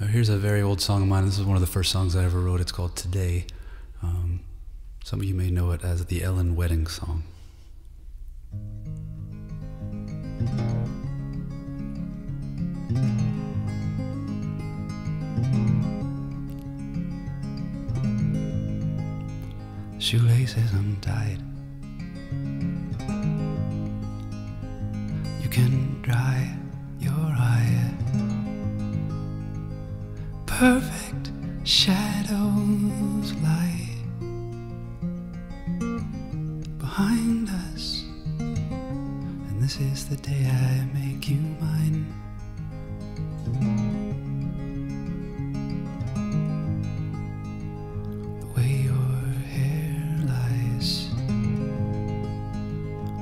Here's a very old song of mine. This is one of the first songs I ever wrote. It's called Today. Some of you may know it as the Ellen Wedding Song. Shoelaces untied, you can dry your eye. Perfect shadows lie behind us, and this is the day I make you mine.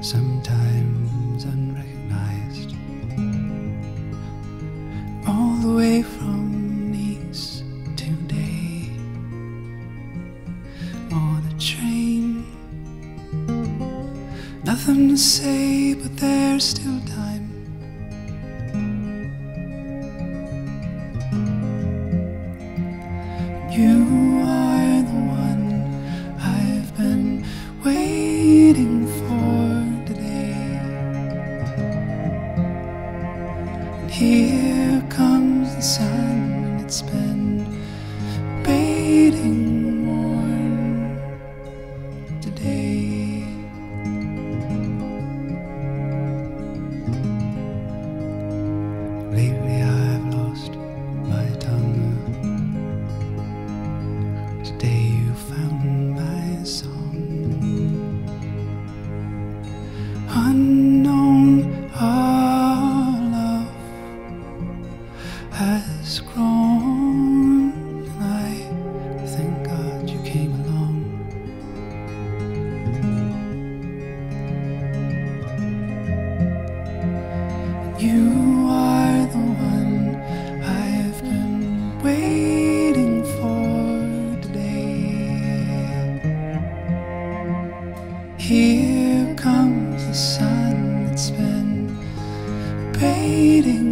Sometimes unrecognized, all the way from Nice today on a train. Nothing to say, but there's still time. You are the one I've been waiting for. Here comes the sun, and it's been bathing warm today. Lately I've lost my tongue. Today you found my song. Unknown has grown, and I thank God you came along. You are the one I've been waiting for today. Here comes the sun that's been bathing.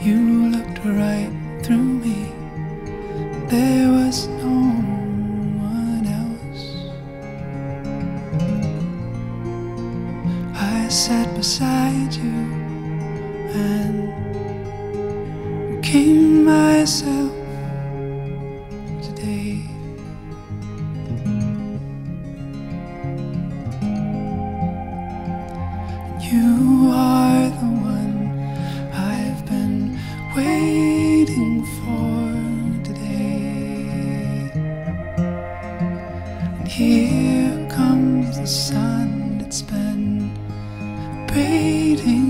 You looked right through me. There was no one else. I sat beside you and became myself today. You are the one I've been waiting for today. And here comes the sun that's been bathing.